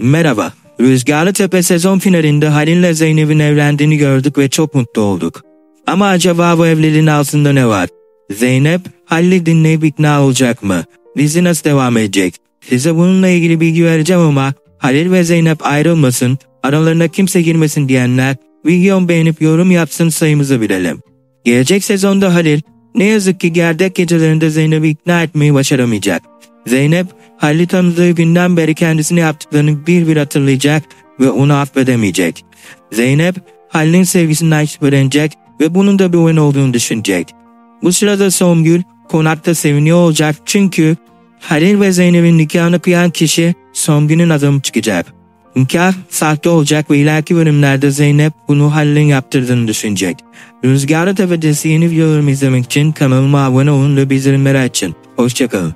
Merhaba, Rüzgarlı Tepe sezon finalinde Halil ile Zeynep'in evlendiğini gördük ve çok mutlu olduk. Ama acaba bu evliliğin altında ne var? Zeynep, Halil'i dinleyip ikna olacak mı? Dizi nasıl devam edecek? Size bununla ilgili bilgi vereceğim ama Halil ve Zeynep ayrılmasın, aralarına kimse girmesin diyenler videomu beğenip yorum yapsın, sayımızı bilelim. Gelecek sezonda Halil, ne yazık ki gerdek gecelerinde Zeynep'i ikna etmeyi başaramayacak. Zeynep, Halil'i tanıdığı günden beri kendisine yaptıklarını bir bir hatırlayacak ve onu affedemeyecek. Zeynep, Halil'in sevgisinden şüphelenecek ve bunun da bir oyun olduğunu düşünecek. Bu sırada Songül, konakta seviniyor olacak çünkü Halil ve Zeynep'in nikahını kıyan kişi Songül'ün adamı çıkacak. Nikah sahte olacak ve ileriki bölümlerde Zeynep bunu Halil'in yaptırdığını düşünecek. Rüzgarlı Tepe'de yeni videolarımı izlemek için kanalıma abone olun ve bildirimleri açın. Hoşçakalın.